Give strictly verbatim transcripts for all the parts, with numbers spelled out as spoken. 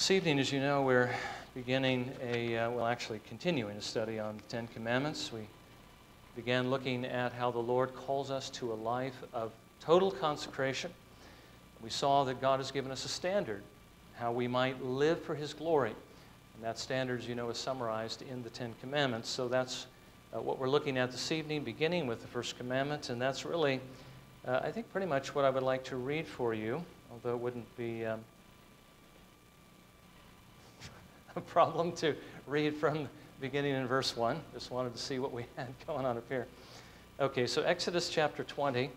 This evening, as you know, we're beginning a, uh, well, actually continuing a study on the Ten Commandments. We began looking at how the Lord calls us to a life of total consecration. We saw that God has given us a standard, how we might live for His glory. And that standard, as you know, is summarized in the Ten Commandments. So that's uh, what we're looking at this evening, beginning with the first commandment. And that's really, uh, I think, pretty much what I would like to read for you, although it wouldn't be... Um, a problem to read from beginning in verse one. Just wanted to see what we had going on up here. Okay, so Exodus chapter twenty.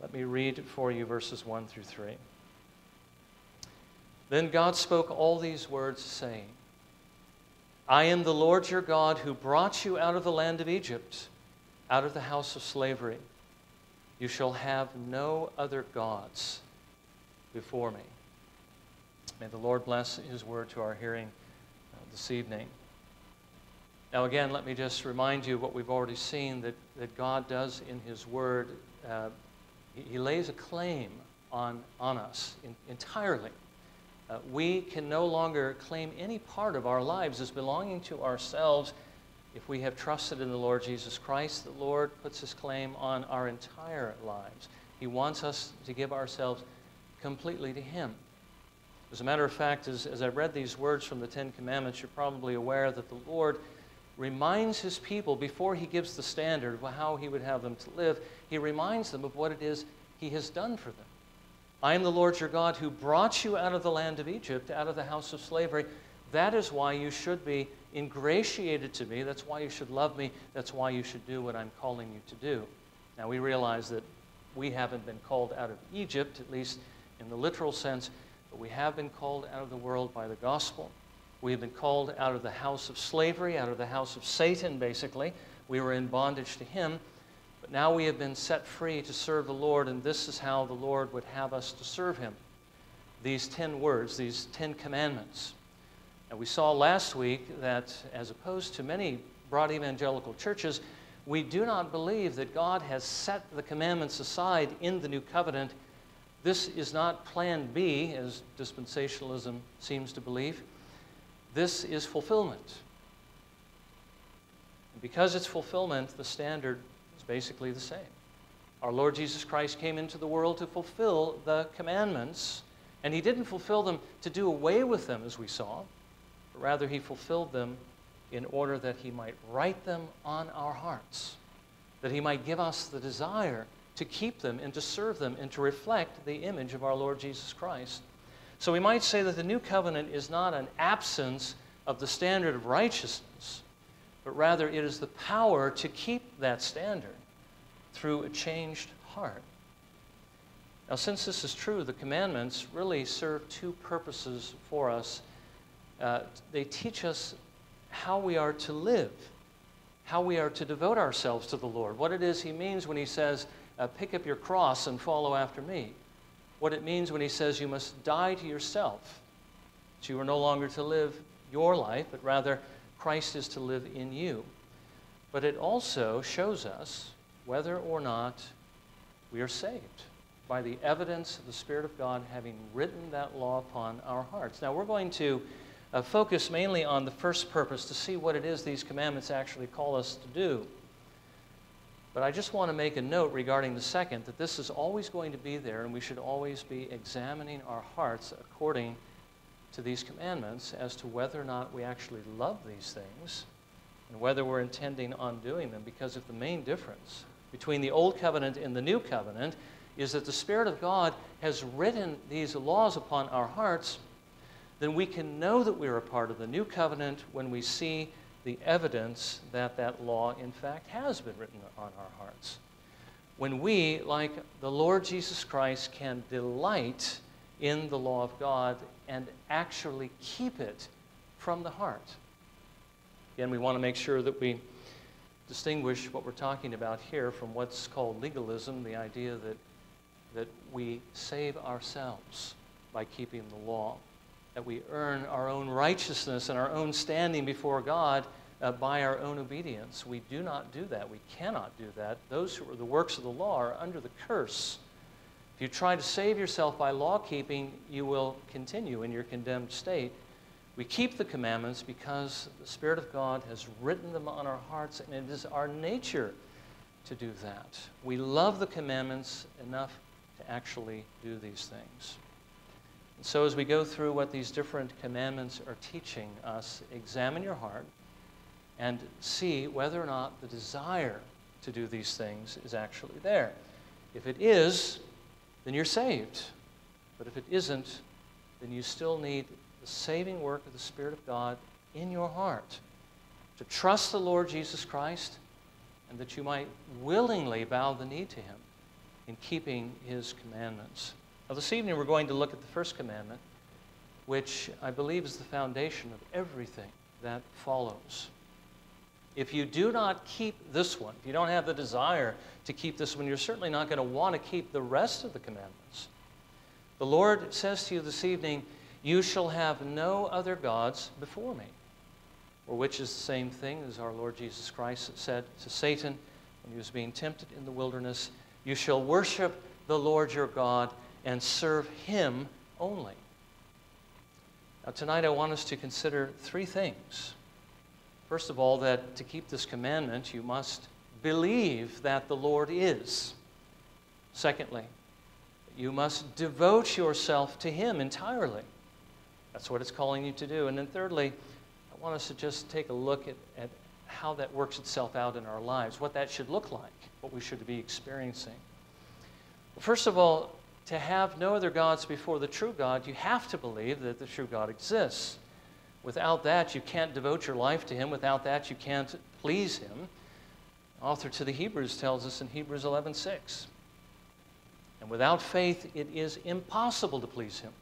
Let me read for you verses one through three. Then God spoke all these words, saying, I am the Lord your God who brought you out of the land of Egypt, out of the house of slavery. You shall have no other gods before me. May the Lord bless His word to our hearing uh, this evening. Now again, let me just remind you what we've already seen, that, that God does in His word. Uh, he, he lays a claim on, on us in, entirely. Uh, we can no longer claim any part of our lives as belonging to ourselves if we have trusted in the Lord Jesus Christ. The Lord puts His claim on our entire lives. He wants us to give ourselves completely to Him. As a matter of fact, as, as I read these words from the Ten Commandments, you're probably aware that the Lord reminds His people, before He gives the standard of how He would have them to live, He reminds them of what it is He has done for them. I am the Lord your God who brought you out of the land of Egypt, out of the house of slavery. That is why you should be ingratiated to me. That's why you should love me. That's why you should do what I'm calling you to do. Now, we realize that we haven't been called out of Egypt, at least in the literal sense. We have been called out of the world by the gospel. We have been called out of the house of slavery, out of the house of Satan, basically. We were in bondage to him, but now we have been set free to serve the Lord, and this is how the Lord would have us to serve Him. These ten words, these ten commandments. And we saw last week that, as opposed to many broad evangelical churches, we do not believe that God has set the commandments aside in the new covenant. This is not plan B, as dispensationalism seems to believe. This is fulfillment. And because it's fulfillment, the standard is basically the same. Our Lord Jesus Christ came into the world to fulfill the commandments, and He didn't fulfill them to do away with them, as we saw, but rather He fulfilled them in order that He might write them on our hearts, that He might give us the desire to keep them and to serve them and to reflect the image of our Lord Jesus Christ. So we might say that the new covenant is not an absence of the standard of righteousness, but rather it is the power to keep that standard through a changed heart. Now, since this is true, the commandments really serve two purposes for us. Uh, they teach us how we are to live, how we are to devote ourselves to the Lord, what it is He means when He says, Uh, pick up your cross and follow after me. What it means when He says you must die to yourself, that you are no longer to live your life, but rather Christ is to live in you. But it also shows us whether or not we are saved by the evidence of the Spirit of God having written that law upon our hearts. Now, we're going to uh, focus mainly on the first purpose to see what it is these commandments actually call us to do. But I just want to make a note regarding the second, that this is always going to be there, and we should always be examining our hearts according to these commandments as to whether or not we actually love these things and whether we're intending on doing them. Because if the main difference between the Old Covenant and the New Covenant is that the Spirit of God has written these laws upon our hearts, then we can know that we're a part of the New Covenant when we see the evidence that that law, in fact, has been written on our hearts. When we, like the Lord Jesus Christ, can delight in the law of God and actually keep it from the heart. Again, we want to make sure that we distinguish what we're talking about here from what's called legalism, the idea that, that we save ourselves by keeping the law, that we earn our own righteousness and our own standing before God uh, by our own obedience. We do not do that. We cannot do that. Those who are the works of the law are under the curse. If you try to save yourself by law keeping, you will continue in your condemned state. We keep the commandments because the Spirit of God has written them on our hearts, and it is our nature to do that. We love the commandments enough to actually do these things. And so as we go through what these different commandments are teaching us, examine your heart and see whether or not the desire to do these things is actually there. If it is, then you're saved. But if it isn't, then you still need the saving work of the Spirit of God in your heart to trust the Lord Jesus Christ, and that you might willingly bow the knee to him in keeping his commandments. Now this evening we're going to look at the first commandment, which I believe is the foundation of everything that follows. If you do not keep this one, if you don't have the desire to keep this one, you're certainly not going to want to keep the rest of the commandments. The Lord says to you this evening, "You shall have no other gods before me," or which is the same thing as our Lord Jesus Christ said to Satan when he was being tempted in the wilderness, "You shall worship the Lord your God and serve him only." Now tonight I want us to consider three things. First of all, that to keep this commandment, you must believe that the Lord is. Secondly, you must devote yourself to him entirely. That's what it's calling you to do. And then thirdly, I want us to just take a look at, at how that works itself out in our lives, what that should look like, what we should be experiencing. Well, first of all, to have no other gods before the true God, you have to believe that the true God exists. Without that, you can't devote your life to him. Without that, you can't please him. The author to the Hebrews tells us in Hebrews eleven six, "And without faith, it is impossible to please him.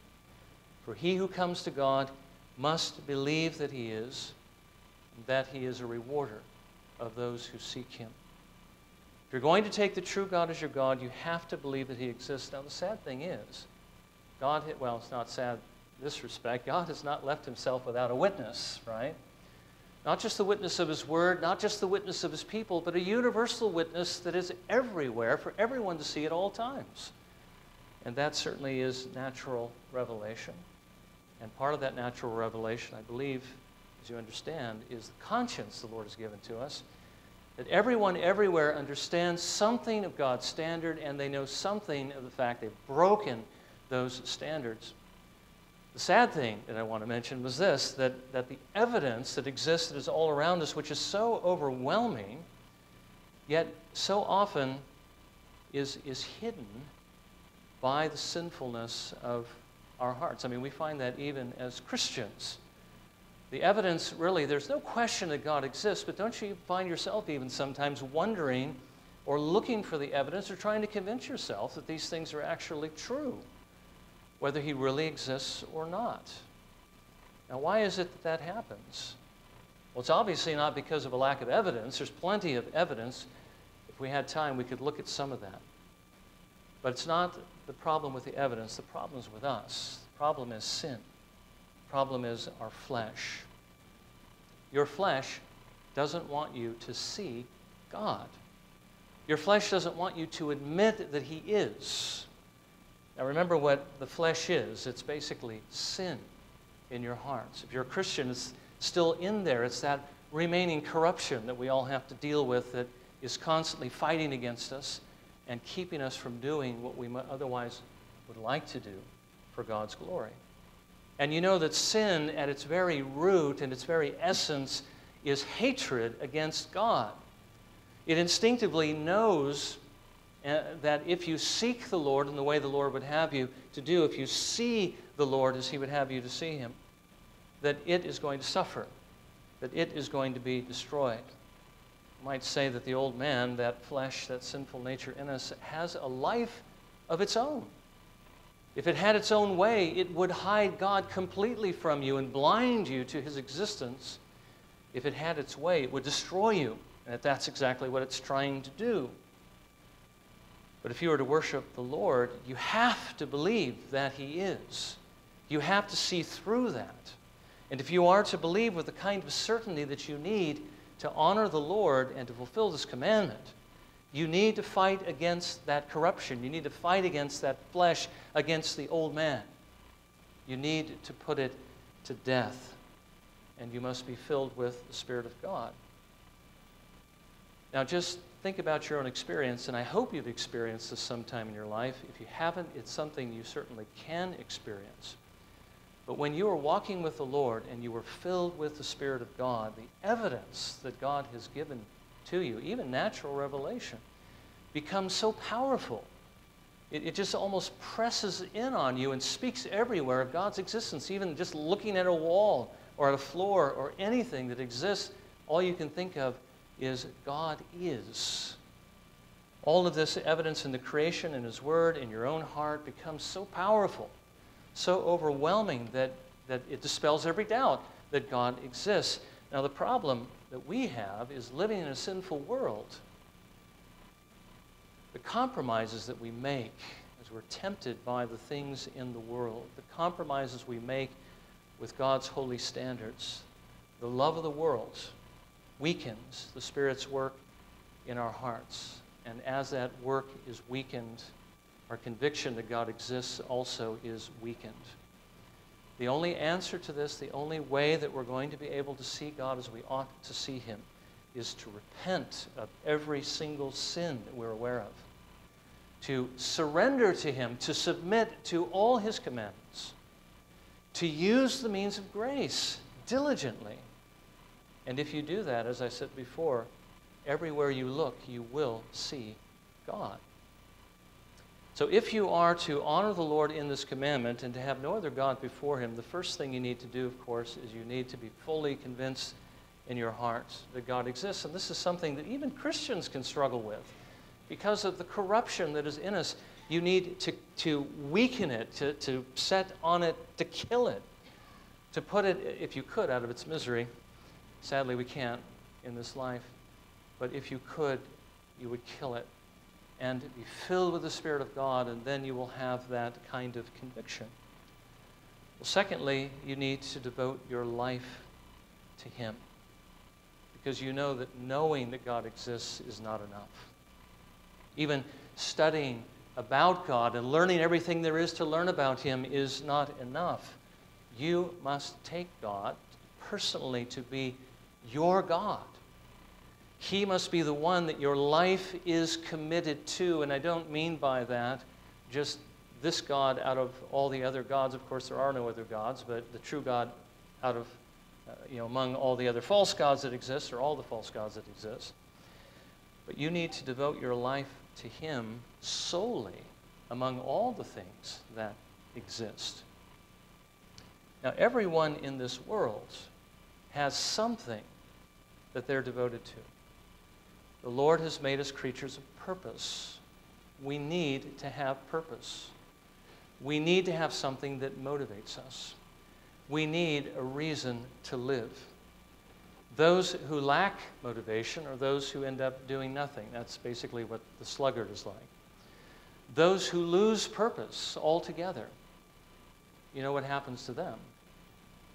For he who comes to God must believe that he is, and that he is a rewarder of those who seek him." If you're going to take the true God as your God, you have to believe that he exists. Now, the sad thing is, God, well, it's not sad in this respect, God has not left himself without a witness, right? Not just the witness of his word, not just the witness of his people, but a universal witness that is everywhere for everyone to see at all times. And that certainly is natural revelation. And part of that natural revelation, I believe, as you understand, is the conscience the Lord has given to us, that everyone everywhere understands something of God's standard, and they know something of the fact they've broken those standards. The sad thing that I want to mention was this, that, that the evidence that exists that is all around us, which is so overwhelming, yet so often is, is hidden by the sinfulness of our hearts. I mean, we find that even as Christians. The evidence, really, there's no question that God exists, but don't you find yourself even sometimes wondering or looking for the evidence or trying to convince yourself that these things are actually true, whether he really exists or not? Now, why is it that that happens? Well, it's obviously not because of a lack of evidence. There's plenty of evidence. If we had time, we could look at some of that. But it's not the problem with the evidence. The problem is with us. The problem is sin. The problem is our flesh. Your flesh doesn't want you to see God. Your flesh doesn't want you to admit that he is. Now remember what the flesh is. It's basically sin in your hearts. If you're a Christian, it's still in there. It's that remaining corruption that we all have to deal with that is constantly fighting against us and keeping us from doing what we otherwise would like to do for God's glory. And you know that sin at its very root and its very essence is hatred against God. It instinctively knows uh, that if you seek the Lord in the way the Lord would have you to do, if you see the Lord as he would have you to see him, that it is going to suffer, that it is going to be destroyed. Might say that the old man, that flesh, that sinful nature in us, has a life of its own. If it had its own way, it would hide God completely from you and blind you to his existence. If it had its way, it would destroy you, and that's exactly what it's trying to do. But if you were to worship the Lord, you have to believe that he is. You have to see through that. And if you are to believe with the kind of certainty that you need to honor the Lord and to fulfill this commandment, You need to fight against that corruption. You need to fight against that flesh, against the old man. You need to put it to death. And you must be filled with the Spirit of God. Now just think about your own experience, and I hope you've experienced this sometime in your life. If you haven't, it's something you certainly can experience. But when you are walking with the Lord and you are filled with the Spirit of God, the evidence that God has given to you, even natural revelation, becomes so powerful. It, it just almost presses in on you and speaks everywhere of God's existence. Even just looking at a wall or at a floor or anything that exists, all you can think of is God is. All of this evidence in the creation, in His Word, in your own heart becomes so powerful, so overwhelming that, that it dispels every doubt that God exists. Now the problem that we have is living in a sinful world. The compromises that we make as we're tempted by the things in the world, the compromises we make with God's holy standards, the love of the world weakens the Spirit's work in our hearts. And as that work is weakened, our conviction that God exists also is weakened. The only answer to this, the only way that we're going to be able to see God as we ought to see Him, is to repent of every single sin that we're aware of, to surrender to Him, to submit to all His commandments, to use the means of grace diligently. And if you do that, as I said before, everywhere you look, you will see God. So if you are to honor the Lord in this commandment and to have no other God before Him, the first thing you need to do, of course, is you need to be fully convinced in your heart that God exists. And this is something that even Christians can struggle with because of the corruption that is in us. You need to, to weaken it, to, to set on it, to kill it, to put it, if you could, out of its misery. Sadly, we can't in this life. But if you could, you would kill it and be filled with the Spirit of God, and then you will have that kind of conviction. Well, secondly, you need to devote your life to Him, because you know that knowing that God exists is not enough. Even studying about God and learning everything there is to learn about Him is not enough. You must take God personally to be your God. He must be the one that your life is committed to. And I don't mean by that just this God out of all the other gods. Of course, there are no other gods, but the true God out of, uh, you know, among all the other false gods that exist, or all the false gods that exist. But you need to devote your life to Him solely among all the things that exist. Now, everyone in this world has something that they're devoted to. The Lord has made us creatures of purpose. We need to have purpose. We need to have something that motivates us. We need a reason to live. Those who lack motivation are those who end up doing nothing. That's basically what the sluggard is like. Those who lose purpose altogether, you know what happens to them?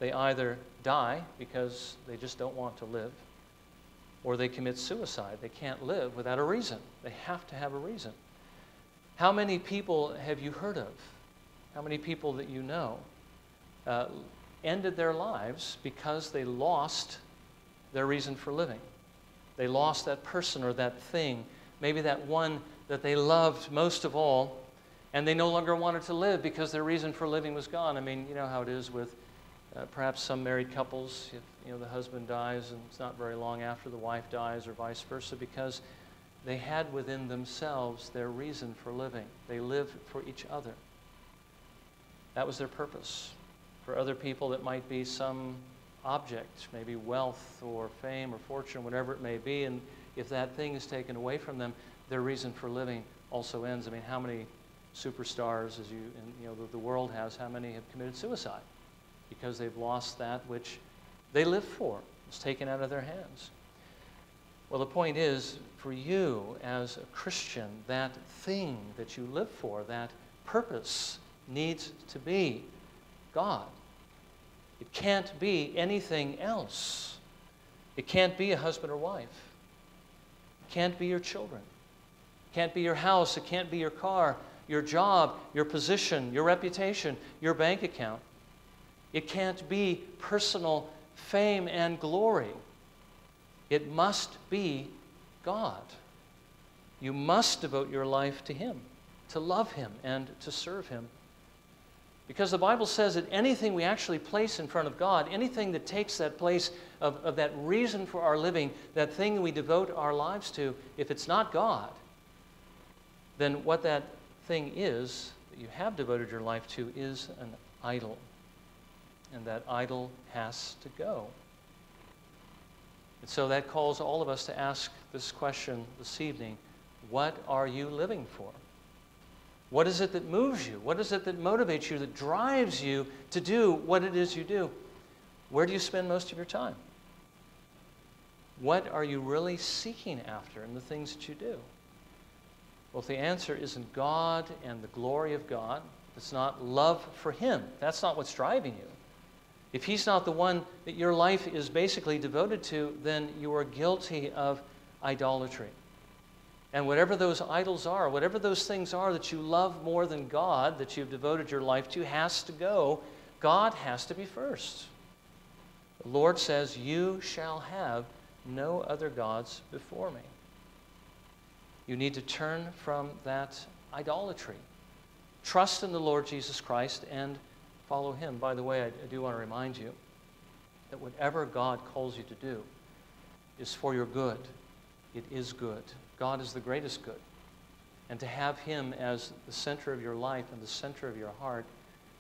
They either die because they just don't want to live, or they commit suicide. They can't live without a reason. They have to have a reason. How many people have you heard of? How many people that you know uh, ended their lives because they lost their reason for living? They lost that person or that thing, maybe that one that they loved most of all, and they no longer wanted to live because their reason for living was gone. I mean, you know how it is with Uh, perhaps some married couples. If you know, the husband dies and it's not very long after the wife dies, or vice versa, because they had within themselves their reason for living. They lived for each other. That was their purpose. For other people, it might be some object, maybe wealth or fame or fortune, whatever it may be, and if that thing is taken away from them, their reason for living also ends. I mean, how many superstars, as you, and, you know, the, the world has, how many have committed suicide? Because they've lost that which they lived for. It was taken out of their hands. Well, the point is, for you as a Christian, that thing that you live for, that purpose, needs to be God. It can't be anything else. It can't be a husband or wife. It can't be your children. It can't be your house. It can't be your car, your job, your position, your reputation, your bank account. It can't be personal fame and glory. It must be God. You must devote your life to Him, to love Him and to serve Him. Because the Bible says that anything we actually place in front of God, anything that takes that place of, of that reason for our living, that thing we devote our lives to, if it's not God, then what that thing is that you have devoted your life to is an idol. And that idol has to go. And so that calls all of us to ask this question this evening: what are you living for? What is it that moves you? What is it that motivates you, that drives you to do what it is you do? Where do you spend most of your time? What are you really seeking after in the things that you do? Well, if the answer isn't God and the glory of God, it's not love for Him. That's not what's driving you. If He's not the one that your life is basically devoted to, then you are guilty of idolatry. And whatever those idols are, whatever those things are that you love more than God, that you've devoted your life to, has to go. God has to be first. The Lord says, "You shall have no other gods before me." You need to turn from that idolatry. Trust in the Lord Jesus Christ and follow Him. By the way, I do want to remind you that whatever God calls you to do is for your good. It is good. God is the greatest good. And to have Him as the center of your life and the center of your heart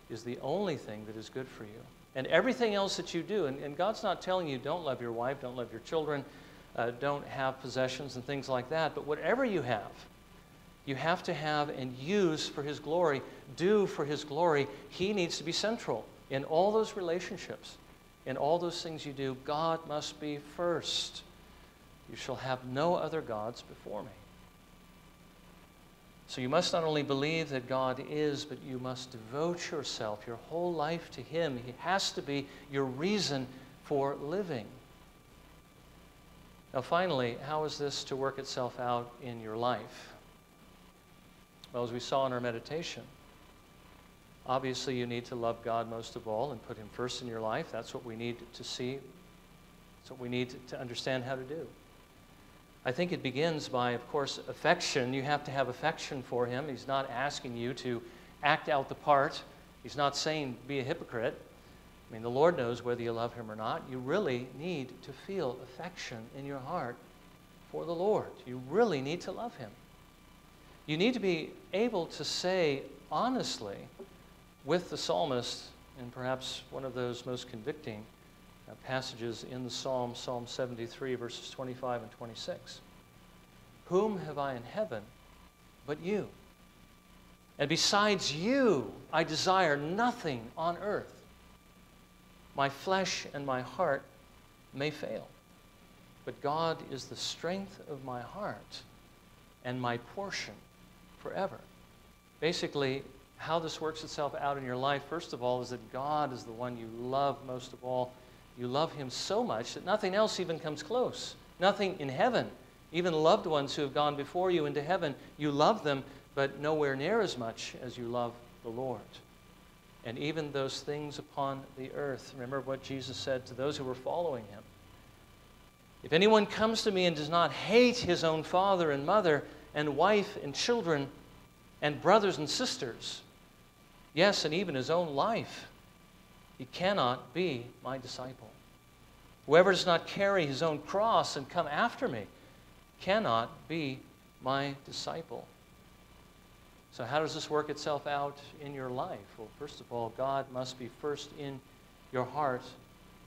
is the only thing that is good for you. And everything else that you do, and, and God's not telling you don't love your wife, don't love your children, uh, don't have possessions and things like that, but whatever you have, you have to have and use for His glory, do for His glory. He needs to be central in all those relationships, in all those things you do. God must be first. You shall have no other gods before me. So you must not only believe that God is, but you must devote yourself, your whole life to Him. He has to be your reason for living. Now finally, how is this to work itself out in your life? Well, as we saw in our meditation, obviously you need to love God most of all and put Him first in your life. That's what we need to see. That's what we need to understand how to do. I think it begins by, of course, affection. You have to have affection for Him. He's not asking you to act out the part. He's not saying be a hypocrite. I mean, the Lord knows whether you love Him or not. You really need to feel affection in your heart for the Lord. You really need to love Him. You need to be able to say honestly with the psalmist, and perhaps one of those most convicting passages in the Psalm, Psalm seventy-three, verses twenty-five and twenty-six. Whom have I in heaven but you? And besides you, I desire nothing on earth. My flesh and my heart may fail, but God is the strength of my heart and my portion forever. Basically, how this works itself out in your life, first of all, is that God is the one you love most of all. You love Him so much that nothing else even comes close. Nothing in heaven, even loved ones who have gone before you into heaven, you love them, but nowhere near as much as you love the Lord. And even those things upon the earth, remember what Jesus said to those who were following Him. If anyone comes to me and does not hate his own father and mother and wife and children and brothers and sisters, yes, and even his own life, he cannot be my disciple. Whoever does not carry his own cross and come after me cannot be my disciple. So how does this work itself out in your life? Well, first of all, God must be first in your heart,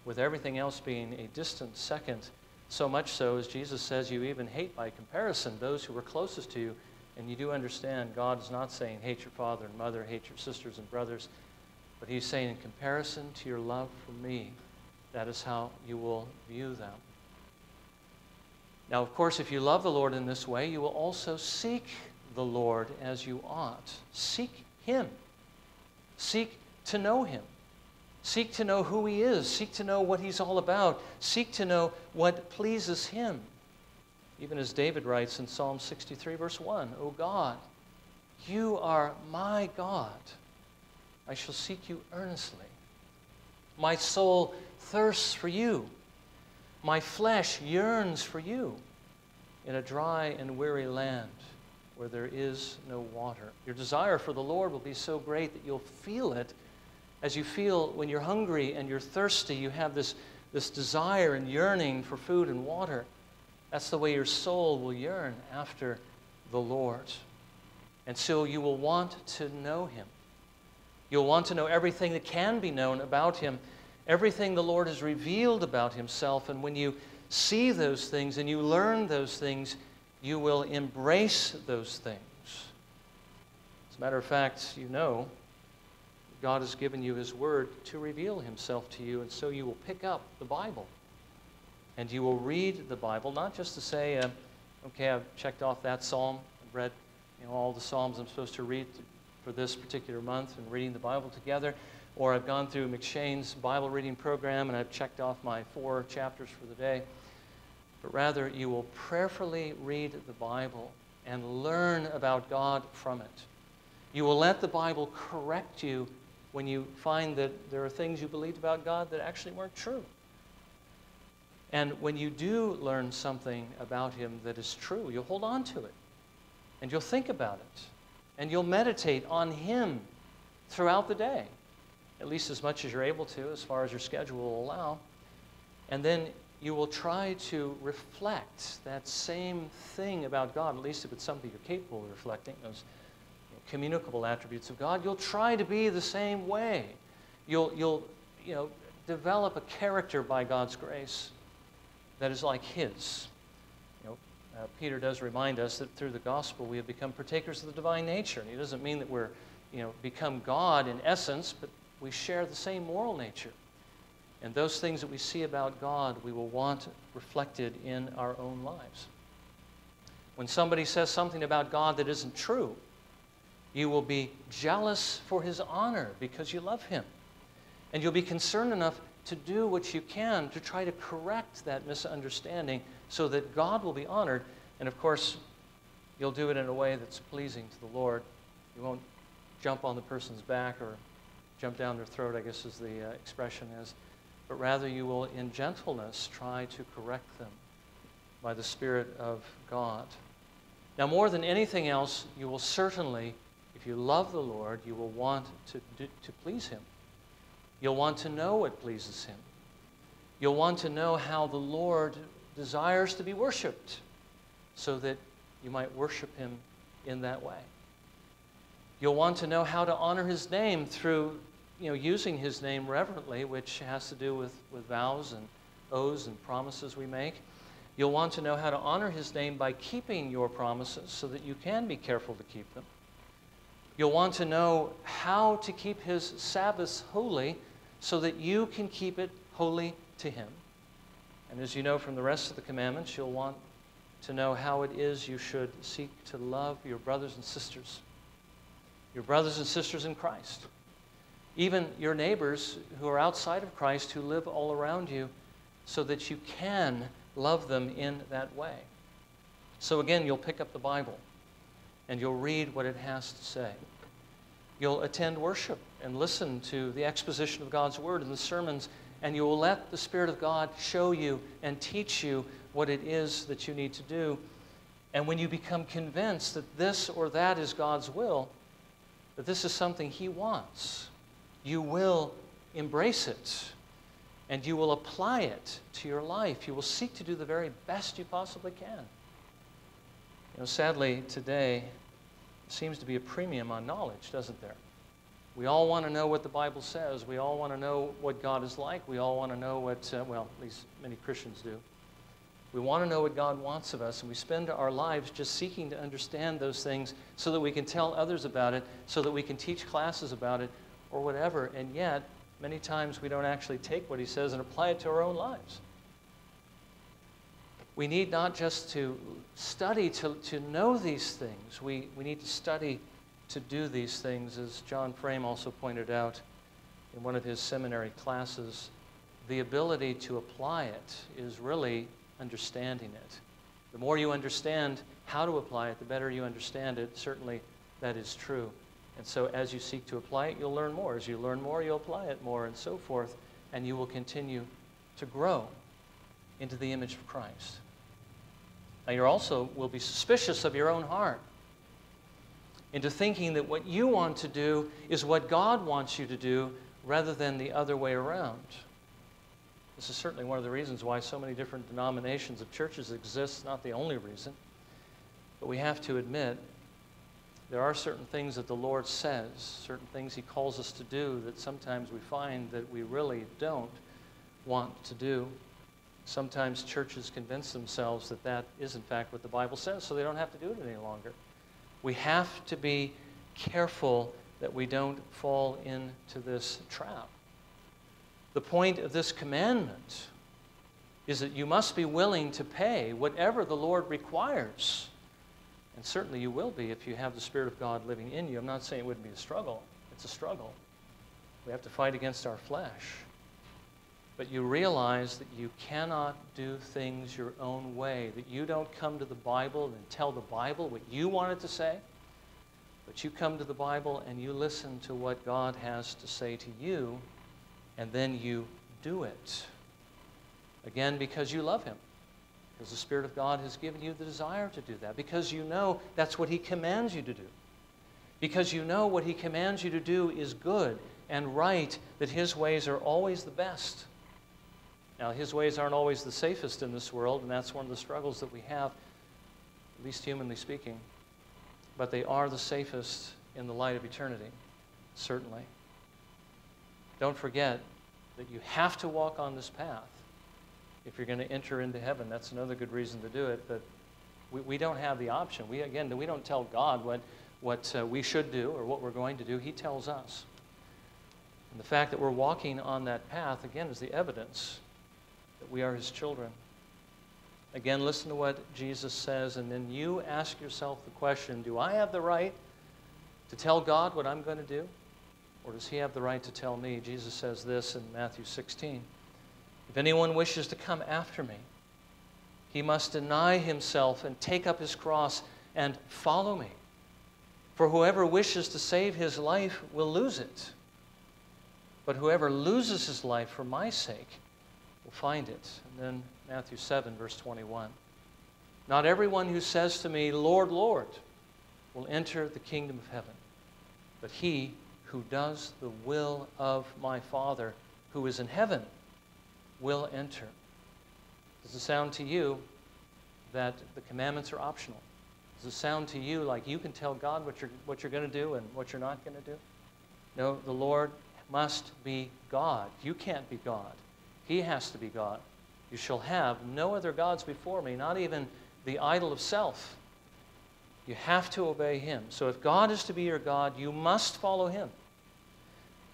with everything else being a distant second, so much so as Jesus says you even hate by comparison those who were closest to you. And you do understand God is not saying hate your father and mother, hate your sisters and brothers. But He's saying, in comparison to your love for me, that is how you will view them. Now, of course, if you love the Lord in this way, you will also seek the Lord as you ought. Seek Him. Seek to know Him. Seek to know who He is. Seek to know what He's all about. Seek to know what pleases Him. Even as David writes in Psalm sixty-three, verse one, O God, you are my God. I shall seek you earnestly. My soul thirsts for you. My flesh yearns for you in a dry and weary land where there is no water. Your desire for the Lord will be so great that you'll feel it as you feel when you're hungry and you're thirsty. You have this, this desire and yearning for food and water. That's the way your soul will yearn after the Lord. And so you will want to know him. You'll want to know everything that can be known about him, everything the Lord has revealed about himself. And when you see those things and you learn those things, you will embrace those things. As a matter of fact, you know God has given you his word to reveal himself to you, and so you will pick up the Bible and you will read the Bible, not just to say, uh, okay, I've checked off that psalm, I've read you know, all the psalms I'm supposed to read for this particular month and reading the Bible together, or I've gone through McShane's Bible reading program and I've checked off my four chapters for the day. But rather, you will prayerfully read the Bible and learn about God from it. You will let the Bible correct you when you find that there are things you believed about God that actually weren't true. And when you do learn something about him that is true, you'll hold on to it, and you'll think about it, and you'll meditate on him throughout the day, at least as much as you're able to, as far as your schedule will allow. And then you will try to reflect that same thing about God, at least if it's something you're capable of reflecting, those you know, communicable attributes of God. You'll try to be the same way. You'll, you'll you know, develop a character by God's grace that is like his. You know, uh, Peter does remind us that through the gospel we have become partakers of the divine nature. And he doesn't mean that we're you know, become God in essence, but we share the same moral nature. And those things that we see about God, we will want reflected in our own lives. When somebody says something about God that isn't true, you will be jealous for his honor because you love him. And you'll be concerned enough to do what you can to try to correct that misunderstanding so that God will be honored. And of course, you'll do it in a way that's pleasing to the Lord. You won't jump on the person's back or jump down their throat, I guess is the uh, expression is. But rather you will in gentleness try to correct them by the Spirit of God. Now more than anything else, you will certainly, if you love the Lord, you will want to, do, to please him. You'll want to know what pleases him. You'll want to know how the Lord desires to be worshiped so that you might worship him in that way. You'll want to know how to honor his name through You know, using his name reverently, which has to do with, with vows and oaths and promises we make. You'll want to know how to honor his name by keeping your promises so that you can be careful to keep them. You'll want to know how to keep his Sabbaths holy so that you can keep it holy to him. And as you know from the rest of the commandments, you'll want to know how it is you should seek to love your brothers and sisters, your brothers and sisters in Christ. Even your neighbors who are outside of Christ, who live all around you, so that you can love them in that way. So again, you'll pick up the Bible and you'll read what it has to say. You'll attend worship and listen to the exposition of God's word and the sermons, and you will let the Spirit of God show you and teach you what it is that you need to do. And when you become convinced that this or that is God's will, that this is something he wants, you will embrace it, and you will apply it to your life. You will seek to do the very best you possibly can. You know, sadly, today, there seems to be a premium on knowledge, doesn't there? We all want to know what the Bible says. We all want to know what God is like. We all want to know what, uh, well, at least many Christians do. We want to know what God wants of us, and we spend our lives just seeking to understand those things so that we can tell others about it, so that we can teach classes about it, or whatever, and yet many times we don't actually take what he says and apply it to our own lives. We need not just to study to, to know these things. We, we need to study to do these things, as John Frame also pointed out in one of his seminary classes. The ability to apply it is really understanding it. The more you understand how to apply it, the better you understand it. Certainly, that is true. And so as you seek to apply it, you'll learn more. As you learn more, you'll apply it more, and so forth. And you will continue to grow into the image of Christ. Now, you also will be suspicious of your own heart, into thinking that what you want to do is what God wants you to do rather than the other way around. This is certainly one of the reasons why so many different denominations of churches exist, not the only reason. But we have to admit there are certain things that the Lord says, certain things He calls us to do that sometimes we find that we really don't want to do. Sometimes churches convince themselves that that is in fact what the Bible says, so they don't have to do it any longer. We have to be careful that we don't fall into this trap. The point of this commandment is that you must be willing to pay whatever the Lord requires. And certainly you will be if you have the Spirit of God living in you. I'm not saying it wouldn't be a struggle. It's a struggle. We have to fight against our flesh. But you realize that you cannot do things your own way, that you don't come to the Bible and tell the Bible what you want it to say, but you come to the Bible and you listen to what God has to say to you, and then you do it. Again, because you love Him, because the Spirit of God has given you the desire to do that, because you know that's what He commands you to do, because you know what He commands you to do is good and right, that His ways are always the best. Now, His ways aren't always the safest in this world, and that's one of the struggles that we have, at least humanly speaking. But they are the safest in the light of eternity, certainly. Don't forget that you have to walk on this path if you're going to enter into heaven. That's another good reason to do it, but we, we don't have the option. We, again, we don't tell God what, what uh, we should do or what we're going to do. He tells us. And the fact that we're walking on that path, again, is the evidence that we are His children. Again, listen to what Jesus says, and then you ask yourself the question, do I have the right to tell God what I'm going to do? Or does He have the right to tell me? Jesus says this in Matthew sixteen. If anyone wishes to come after me, he must deny himself and take up his cross and follow me. For whoever wishes to save his life will lose it. But whoever loses his life for my sake will find it. And then Matthew seven, verse twenty-one. Not everyone who says to me, Lord, Lord, will enter the kingdom of heaven, but he who does the will of my Father who is in heaven will enter. Does it sound to you that the commandments are optional? Does it sound to you like you can tell God what you're, what you're going to do and what you're not going to do? No, the Lord must be God. You can't be God. He has to be God. You shall have no other gods before me, not even the idol of self. You have to obey Him. So if God is to be your God, you must follow Him.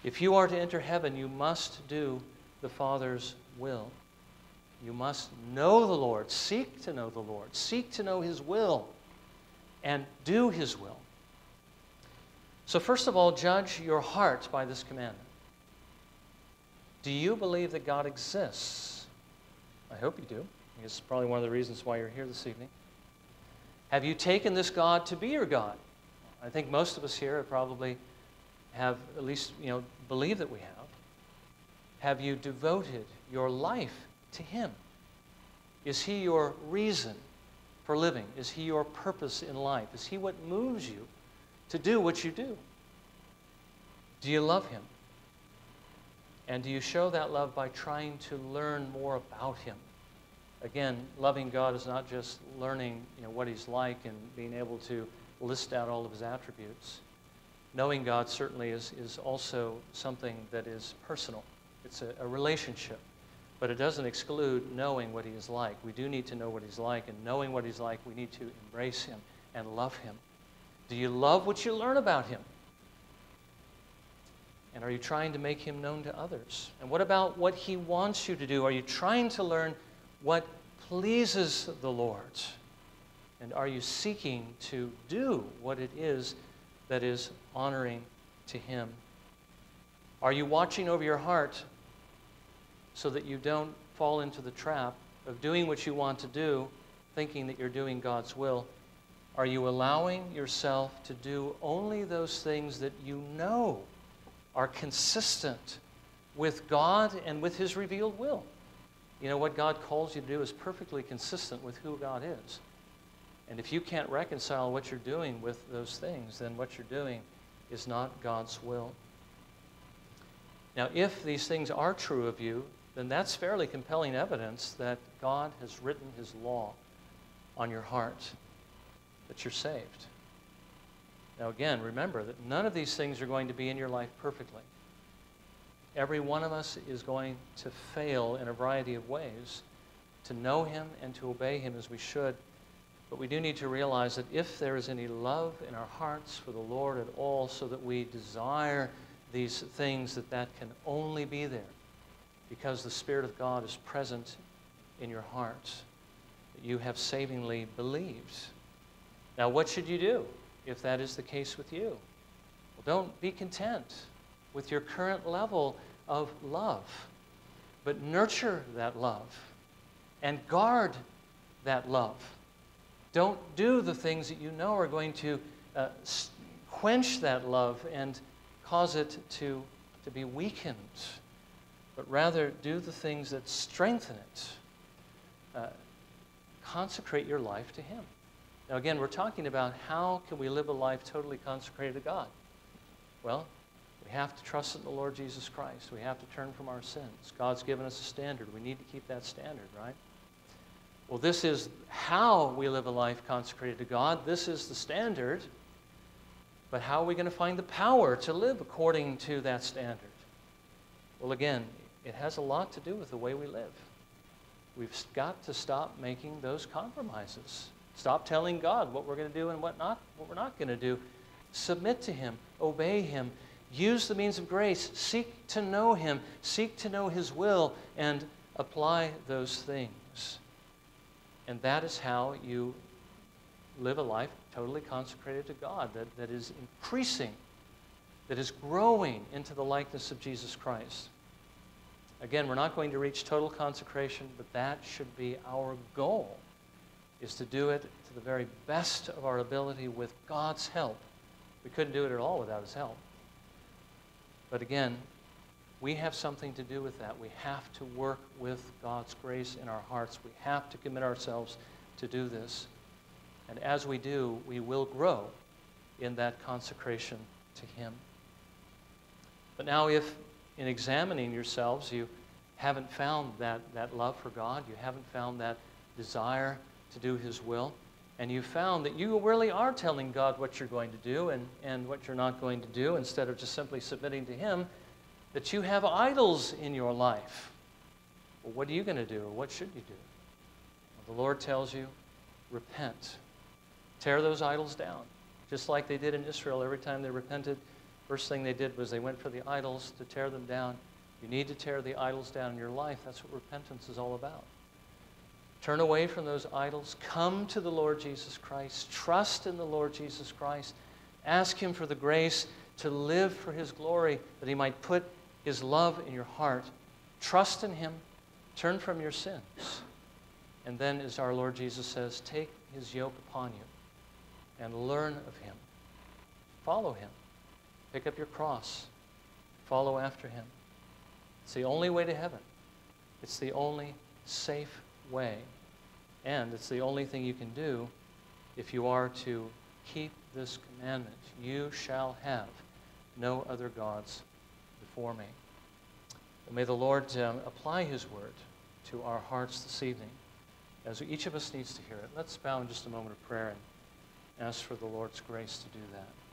If you are to enter heaven, you must do the Father's will. You must know the Lord, seek to know the Lord, seek to know His will, and do His will. So first of all, judge your heart by this commandment. Do you believe that God exists? I hope you do. It's probably one of the reasons why you're here this evening. Have you taken this God to be your God? I think most of us here probably have, at least, you know, believe that we have. Have you devoted your life to Him? Is He your reason for living? Is He your purpose in life? Is He what moves you to do what you do? Do you love Him? And do you show that love by trying to learn more about Him? Again, loving God is not just learning, you know, what He's like and being able to list out all of His attributes. Knowing God certainly is, is also something that is personal. It's a, a relationship, but it doesn't exclude knowing what He is like. We do need to know what He's like, and knowing what He's like, we need to embrace Him and love Him. Do you love what you learn about Him? And are you trying to make Him known to others? And what about what He wants you to do? Are you trying to learn what pleases the Lord? And are you seeking to do what it is that is honoring to Him? Are you watching over your heart so that you don't fall into the trap of doing what you want to do thinking that you're doing God's will? Are you allowing yourself to do only those things that you know are consistent with God and with His revealed will? You know, what God calls you to do is perfectly consistent with who God is. And if you can't reconcile what you're doing with those things, then what you're doing is not God's will. Now, if these things are true of you, then that's fairly compelling evidence that God has written His law on your heart, that you're saved. Now, again, remember that none of these things are going to be in your life perfectly. Every one of us is going to fail in a variety of ways to know Him and to obey Him as we should. But we do need to realize that if there is any love in our hearts for the Lord at all, so that we desire these things, that that can only be there because the Spirit of God is present in your heart, that you have savingly believed. Now, what should you do if that is the case with you? Well, don't be content with your current level of love, but nurture that love and guard that love. Don't do the things that you know are going to uh, quench that love and cause it to, to be weakened, but rather do the things that strengthen it. Uh, consecrate your life to Him. Now again, we're talking about how can we live a life totally consecrated to God? Well, we have to trust in the Lord Jesus Christ. We have to turn from our sins. God's given us a standard. We need to keep that standard, right? Well, this is how we live a life consecrated to God. This is the standard. But how are we going to find the power to live according to that standard? Well, again, it has a lot to do with the way we live. We've got to stop making those compromises. Stop telling God what we're going to do and what not, what we're not going to do. Submit to Him. Obey Him. Use the means of grace. Seek to know Him. Seek to know His will and apply those things. And that is how you live a life totally consecrated to God, that, that is increasing, that is growing into the likeness of Jesus Christ. Again, we're not going to reach total consecration, but that should be our goal, is to do it to the very best of our ability with God's help. We couldn't do it at all without His help. But again, we have something to do with that. We have to work with God's grace in our hearts. We have to commit ourselves to do this. And as we do, we will grow in that consecration to Him. But now if in examining yourselves you haven't found that, that love for God, you haven't found that desire to do His will, and you found that you really are telling God what you're going to do and, and what you're not going to do instead of just simply submitting to Him, that you have idols in your life. Well, what are you going to do, or what should you do? Well, the Lord tells you, repent. Tear those idols down, just like they did in Israel. Every time they repented, first thing they did was they went for the idols to tear them down. You need to tear the idols down in your life. That's what repentance is all about. Turn away from those idols. Come to the Lord Jesus Christ. Trust in the Lord Jesus Christ. Ask Him for the grace to live for His glory, that He might put His love in your heart. Trust in Him. Turn from your sins. And then, as our Lord Jesus says, take His yoke upon you and learn of Him. Follow Him. Pick up your cross. Follow after Him. It's the only way to heaven. It's the only safe way. And it's the only thing you can do if you are to keep this commandment. You shall have no other gods before me. Well, may the Lord um, apply His word to our hearts this evening, as each of us needs to hear it. Let's bow in just a moment of prayer and ask for the Lord's grace to do that.